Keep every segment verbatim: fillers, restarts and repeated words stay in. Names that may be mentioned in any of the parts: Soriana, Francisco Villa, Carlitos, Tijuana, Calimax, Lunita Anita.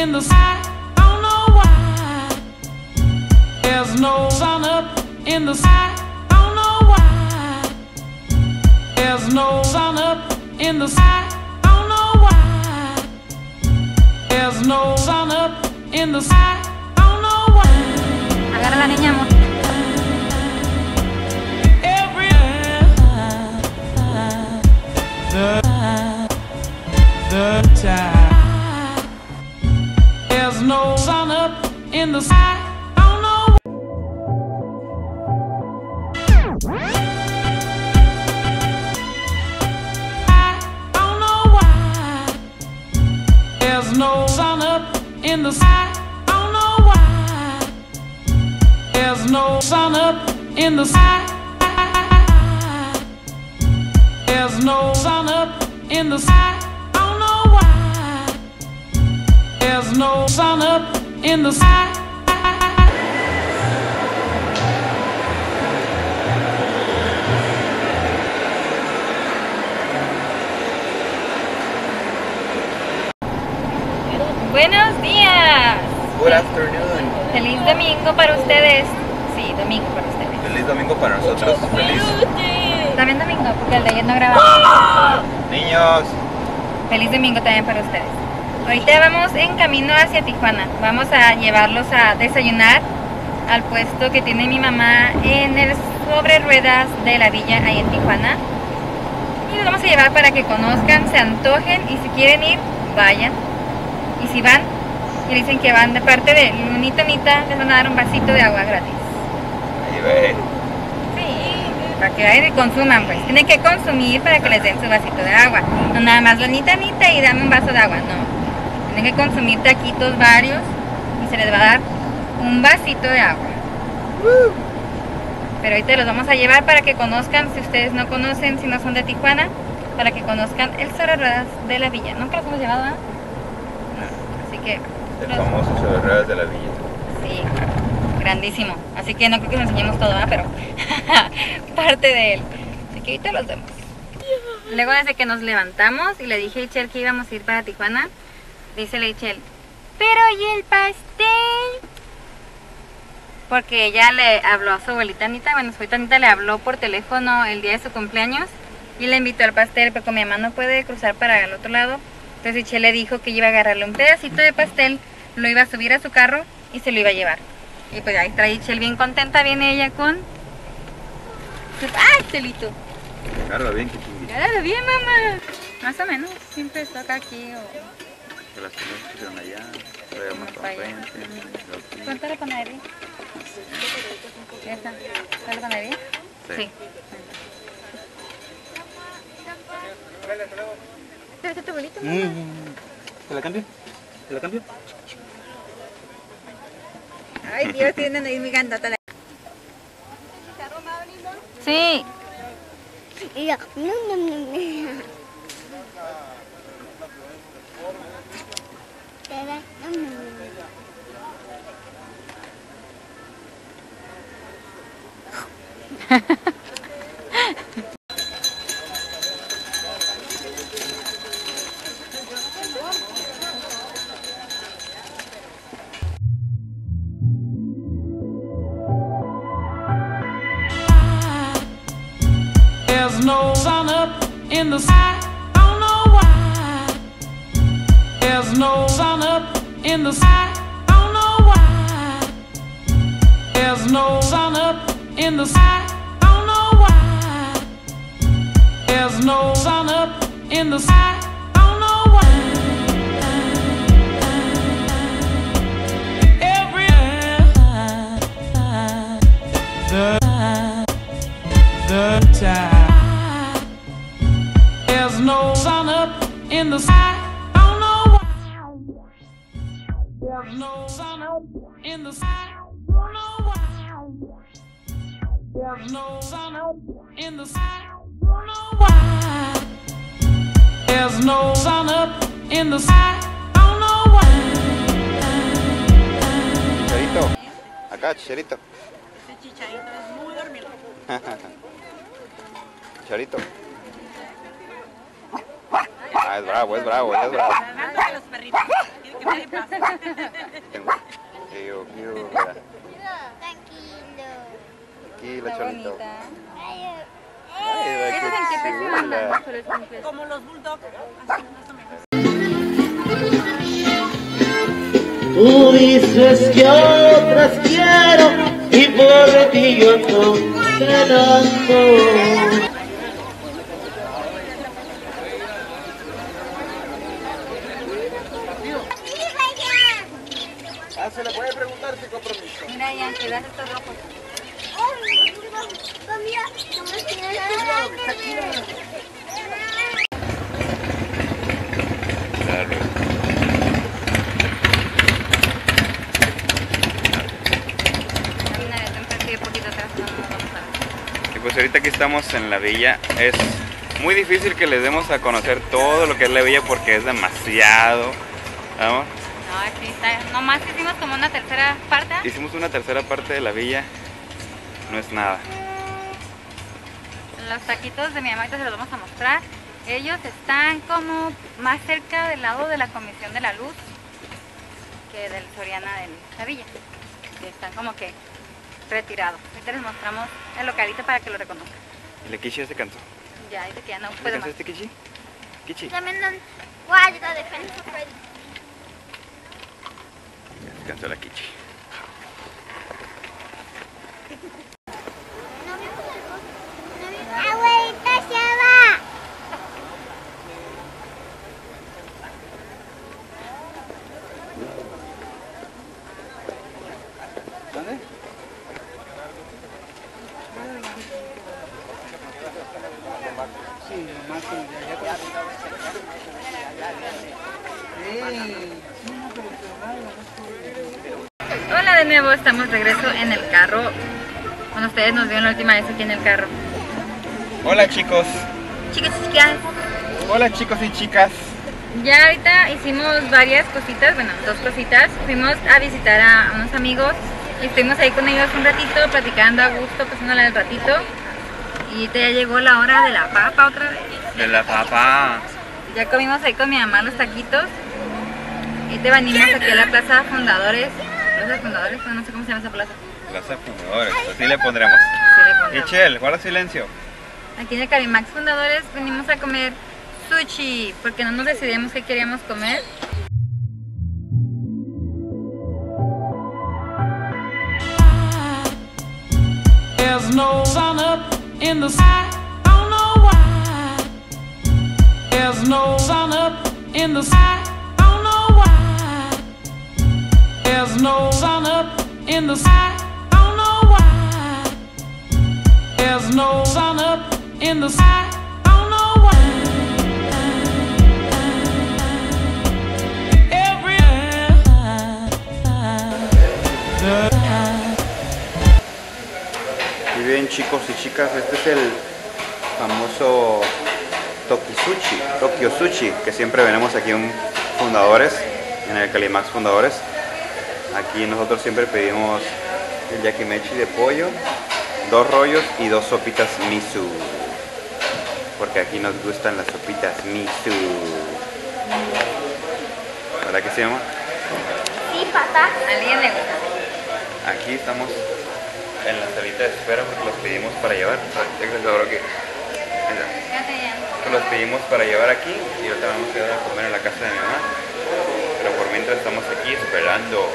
in the sky, don't know why. There's no sun up in the sky, don't know why. There's no sun up in the sky, don't know why. There's no sun up in the sky, don't know why. Agarra la niña, amor. The, the time. There's no sun up in the sky, don't know. I don't know why. There's no sun up in the sky, don't know why. There's no sun up in the sky. There's no sun up in the sky, don't know why. There's no sun up in the sky. Buenos días. Good afternoon. Feliz domingo para ustedes. Sí, domingo para ustedes. Feliz domingo para nosotros. Feliz. También domingo, porque el de ayer no grabamos. ¡Ah! Niños, feliz domingo también para ustedes. Ahorita vamos en camino hacia Tijuana. Vamos a llevarlos a desayunar al puesto que tiene mi mamá en el sobre ruedas de la villa ahí en Tijuana. Y los vamos a llevar para que conozcan, se antojen y si quieren ir, vayan. Y si van y dicen que van de parte de Lunita Anita, les van a dar un vasito de agua gratis. Ahí ve. Para que vayan y consuman, pues. Tienen que consumir para que les den su vasito de agua. No nada más Lunita Anita y dame un vaso de agua, no. Tienen que consumir taquitos varios y se les va a dar un vasito de agua. Pero ahorita los vamos a llevar para que conozcan, si ustedes no conocen, si no son de Tijuana, para que conozcan el sobre ruedas de la villa. ¿Nunca los hemos llevado, eh? No. Así que... El famoso sobre ruedas de la villa. Sí. Grandísimo, así que no creo que nos enseñemos todo, ¿eh? Pero parte de él, así que ahorita los vemos. Luego desde que nos levantamos y le dije a Ichel que íbamos a ir para Tijuana, dice a Ichel, pero ¿y el pastel? Porque ella le habló a su abuelita Anita, bueno, su abuelita Anita le habló por teléfono el día de su cumpleaños y le invitó al pastel, pero mi mamá no puede cruzar para el otro lado, entonces Ichel le dijo que iba a agarrarle un pedacito de pastel, lo iba a subir a su carro y se lo iba a llevar. Y pues ahí trae Ichel bien contenta, viene ella con... ¡Ah, Ichelito! Agárralo bien, que chingue. Agárralo bien, mamá. Más o menos, siempre toca aquí o... Que las personas pusieron allá, todavía más para frente. ¿Cuánto la panadería? ¿Ya está? ¿Está la panadería? Sí. Sí. ¿Te ves a tu abuelito, mamá? ¿Te la cambio? ¿Te la cambio? Ay, Dios, tienen ahí mi gandota. Sí. There's no sun up in the sky, don't know why. There's no sun up in the sky, don't know why. There's no sun up in the sky, don't know why. There's no sun up in the sky, don't know why. Every the, the time. No sun up in the sky, don't know why. There's no sun up in the sky, don't know why. There's no sun up in the sky, don't know why. There's no sun up in the sky, don't know why. Chicharito, acá Chicharito. Este Chicharito es muy dormido. Chicharito. Ah, es bravo, es bravo, es bravo. Los perritos. Quiero, quiero, mira. Tranquilo. Tranquilo, Cholito. Ay, va, qué chula. Como los bulldogs. Tú dices que otras quiero y por ti yo no te lanzo. Se le puede preguntar sin compromiso. Mira, ya, que das estos rojos. Y pues ahorita que estamos en la villa, es muy difícil que les demos a conocer todo lo que es la villa porque es demasiado, ¿vamos? No, sí, está. Nomás hicimos como una tercera parte. Hicimos una tercera parte de la villa. No es nada. Los taquitos de mi mamá se los vamos a mostrar. Ellos están como más cerca del lado de la Comisión de la Luz que del Soriana de la villa. Que están como que retirados. Ahorita les mostramos el localito para que lo reconozcan. ¿Y la Kichi ya se cansó? Ya, dice que ya no puede más. ¿Te cansaste, Kichi? Kichi. También dan guarda de frente por el... Descansó la Kichi. Abuelita se va. ¿Dónde? Sí, más que ya, ya. Hola de nuevo, estamos regreso en el carro. Bueno, ustedes nos vieron la última vez aquí en el carro. Hola chicos. Chicos y chicas. Hola chicos y chicas. Ya ahorita hicimos varias cositas, bueno, dos cositas. Fuimos a visitar a unos amigos y estuvimos ahí con ellos un ratito, platicando a gusto, pasándola el ratito. Y ya llegó la hora de la papa otra vez. De la papa. Ya comimos ahí con mi mamá los taquitos. Y te venimos aquí a la Plaza Fundadores. Plaza Fundadores, no sé cómo se llama esa plaza. Plaza Fundadores, así le pondremos. Michelle, guarda silencio. Aquí en el Carimax Fundadores venimos a comer sushi, porque no nos decidimos qué queríamos comer. There's no sun up in the sky, I don't know why. There's no sun up in the sky. There's no sun up in the sky, I don't know why. There's no sun up in the sky, I don't know why. Every time. Y bien chicos y chicas, este es el famoso Tokisushi, Tokyo Sushi, que siempre venimos aquí en Fundadores, en el Calimax Fundadores. Aquí nosotros siempre pedimos el yakimechi de pollo, dos rollos y dos sopitas miso. Porque aquí nos gustan las sopitas miso. ¿Verdad que se llama? Sí, papá. ¿Alguien le gusta? Aquí estamos en la salita de espera porque los pedimos para llevar. Los pedimos para llevar aquí y ahorita vamos a ir a comer en la casa de mi mamá. Pero por mientras estamos aquí esperando.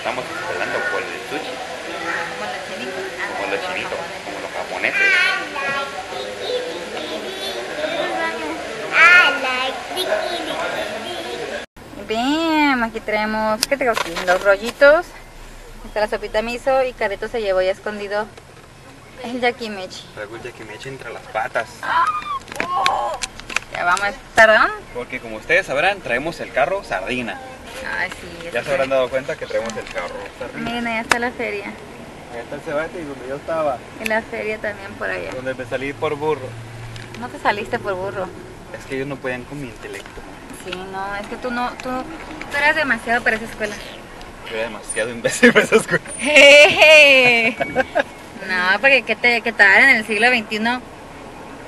Estamos esperando por el sushi. Como los chinitos, como los japoneses. Bien, aquí tenemos, ¿qué tengo aquí? Los rollitos. Está la sopita miso y Carito se llevó ya escondido el yakimechi. Traigo el yakimechi entre las patas. Ya vamos, ¿tardón? Porque como ustedes sabrán, traemos el carro sardina. Ay, sí, ya se habrán dado cuenta que traemos el carro sardina. Miren, allá está la feria. Allá está el Sebastián y donde yo estaba. Y la feria también por allá. Donde me salí por burro. No te saliste por burro. Es que ellos no podían con mi intelecto. Sí, no, es que tú no, tú, tú eras demasiado para esa escuela. Yo era demasiado imbécil para esa escuela. Hey, hey. No, porque que te, que tal en el siglo veintiuno.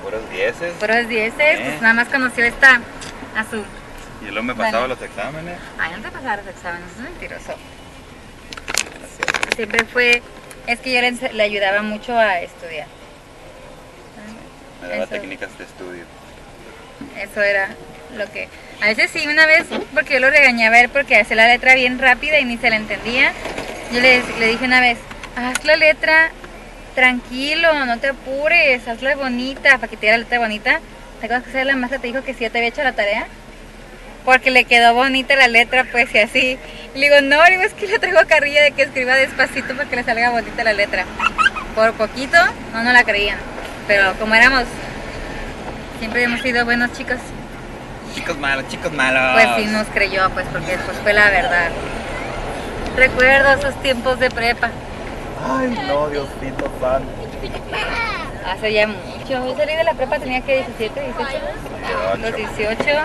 Puros dieces. Puros dieces, ¿eh? Pues nada más conoció esta a su Y luego me pasaba bueno. los exámenes. Ay, no te pasaba los exámenes, es mentiroso. Gracias. Siempre fue... Es que yo le, le ayudaba mucho a estudiar. Sí, me daba eso, técnicas de estudio. Eso era lo que... A veces sí, una vez, porque yo lo regañaba a él porque hacía la letra bien rápida y ni se la entendía. Yo le, le dije una vez, haz la letra tranquilo, no te apures, hazla bonita, para que te diera la letra bonita. ¿Te acuerdas que la maestra te dijo que sí, yo te había hecho la tarea? Porque le quedó bonita la letra, pues, y así. Y le digo, no, le digo, es que le traigo carrilla de que escriba despacito para que le salga bonita la letra. Por poquito, no, no la creían. Pero como éramos, siempre hemos sido buenos chicos. Chicos malos, chicos malos. Pues sí nos creyó, pues, porque pues fue la verdad. Recuerdo esos tiempos de prepa. Ay, no, Diosito santo. Hace ya mucho. Yo salí de la prepa, tenía que diecisiete, dieciocho. Los dieciocho.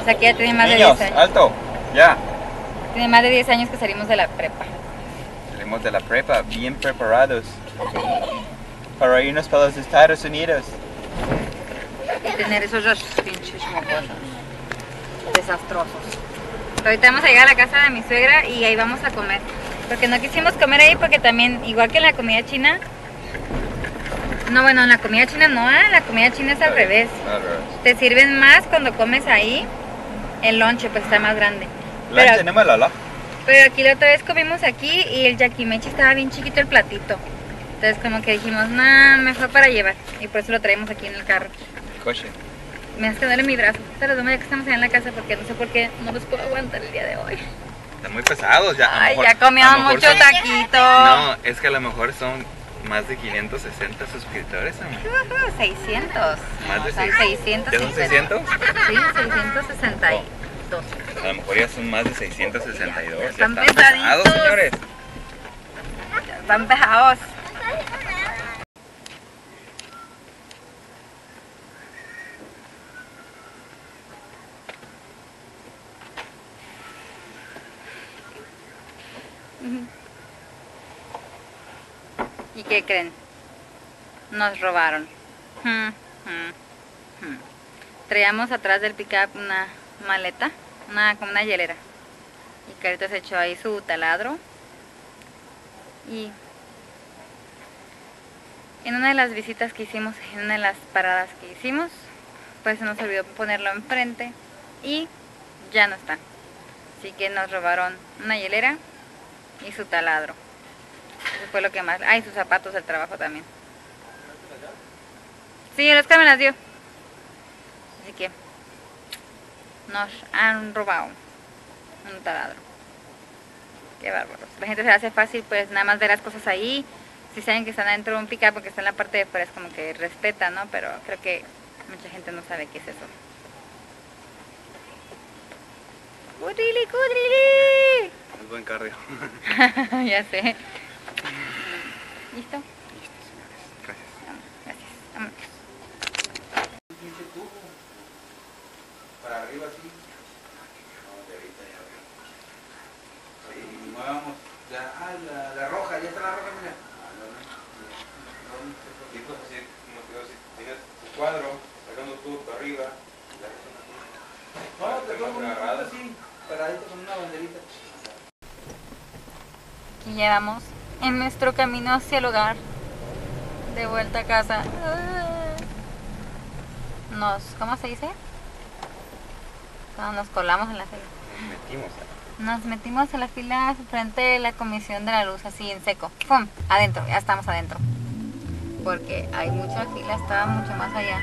O sea que ya tiene más Niños, de diez años. Alto, ya. Tiene más de diez años que salimos de la prepa. Salimos de la prepa, bien preparados. Para irnos para los Estados Unidos. Y tener esos dos pinches mocosos. Desastrosos. Pero ahorita vamos a llegar a la casa de mi suegra y ahí vamos a comer. Porque no quisimos comer ahí porque también, igual que en la comida china... No, bueno, en la comida china no, ¿eh? La comida china es al revés. Al revés. Te sirven más cuando comes ahí. El lonche pues está más grande. Pero, tenemos la la. Pero aquí la otra vez comimos aquí y el yakimechi estaba bien chiquito el platito. Entonces como que dijimos, no, mejor para llevar. Y por eso lo traemos aquí en el carro. El coche. Me hace que duele mi brazo. Pero ya que estamos allá en la casa porque no sé por qué no los puedo aguantar el día de hoy. Están muy pesados ya. Ay, mejor, ya comíamos mucho son... taquito. No, es que a lo mejor son más de quinientos sesenta suscriptores, amigo. Uh-huh, seiscientos. Más no, de son seiscientos. ¿Ya son seiscientos? Sí, seiscientos sesenta y dos. Oh. A lo mejor ya son más de seiscientos sesenta y dos. Ya están, ya están pesados, señores. Ya están pesados. ¿Y qué creen? Nos robaron. Hmm, hmm, hmm. Traíamos atrás del pick-up una maleta, una, como una hielera. Y Carlitos echó ahí su taladro. Y en una de las visitas que hicimos, en una de las paradas que hicimos, pues se nos olvidó ponerlo enfrente y ya no está. Así que nos robaron una hielera y su taladro. Eso fue lo que más... Ah, y sus zapatos del trabajo también. Sí, el Oscar me las dio. Así que... Nos han robado un taladro. Qué bárbaros. La gente se hace fácil, pues, nada más ver las cosas ahí. Si saben que están adentro de un pick-up porque están en la parte de fuera, es como que respeta, ¿no? Pero creo que mucha gente no sabe qué es eso. ¡Cudrili, cudrili! Es buen cardio. Ya sé. ¿Listo? Listo, señores. Gracias. Gracias. Vámonos. Pinche tubo. Para arriba, sí. Vamos de ahorita ya arriba. Sí, movamos. Ah, la, la roja, ya está la roja, mira. Ah, la roja. Y pues así, como te digo, si tienes tu cuadro, sacando tú para arriba. No, te pongo una agarrada así, paradito con una banderita. Aquí ya vamos. En nuestro camino hacia el hogar, de vuelta a casa, nos, ¿cómo se dice? Cuando nos colamos en la fila. Nos metimos. Nos metimos en la fila frente de la comisión de la luz, así en seco. ¡Pum! Adentro, ya estamos adentro. Porque hay mucha fila, estaba mucho más allá.